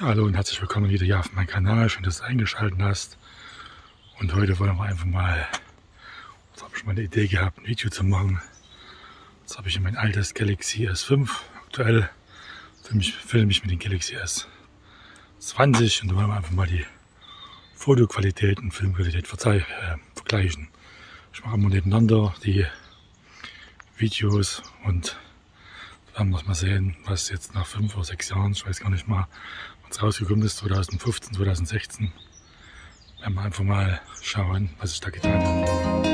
Ja, hallo und herzlich willkommen wieder hier auf meinem Kanal. Schön, dass du eingeschaltet hast. Und heute wollen wir einfach mal, jetzt habe ich mal eine Idee gehabt, ein Video zu machen. Jetzt habe ich mein altes Galaxy S5 aktuell. Filme ich mit dem Galaxy S20 und da wollen wir einfach mal die Fotoqualität und Filmqualität vergleichen. Ich mache immer nebeneinander die Videos und werden wir mal sehen, was jetzt nach 5 oder 6 Jahren, ich weiß gar nicht mal, was rausgekommen ist, 2015, 2016. Werden wir einfach mal schauen, was ich da getan habe.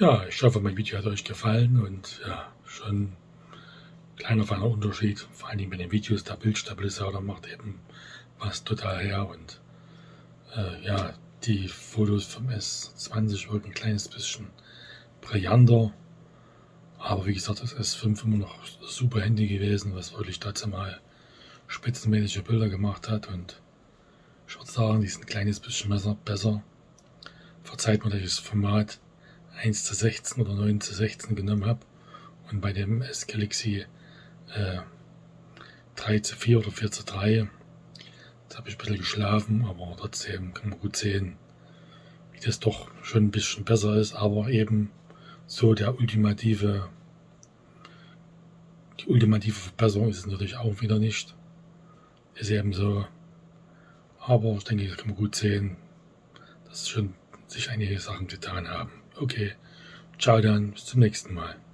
Ja, ich hoffe, mein Video hat euch gefallen und ja, schon kleiner feiner Unterschied, vor allen Dingen bei den Videos, der Bildstabilisator macht eben was total her und ja, die Fotos vom S20 wirken ein kleines bisschen brillanter, aber wie gesagt, das S5 immer noch super Handy gewesen, was wirklich dazu mal spitzenmäßige Bilder gemacht hat und ich würde sagen, die sind ein kleines bisschen besser, verzeiht mir, dass ich das Format 1:16 oder 9:16 genommen habe und bei dem S-Galaxy 3:4 oder 4:3, jetzt habe ich ein bisschen geschlafen, aber trotzdem kann man gut sehen, wie das doch schon ein bisschen besser ist, aber eben so die ultimative Verbesserung ist es natürlich auch wieder nicht, ist eben so, aber ich denke, das kann man gut sehen, dass schon sich einige Sachen getan haben. Okay, ciao dann, bis zum nächsten Mal.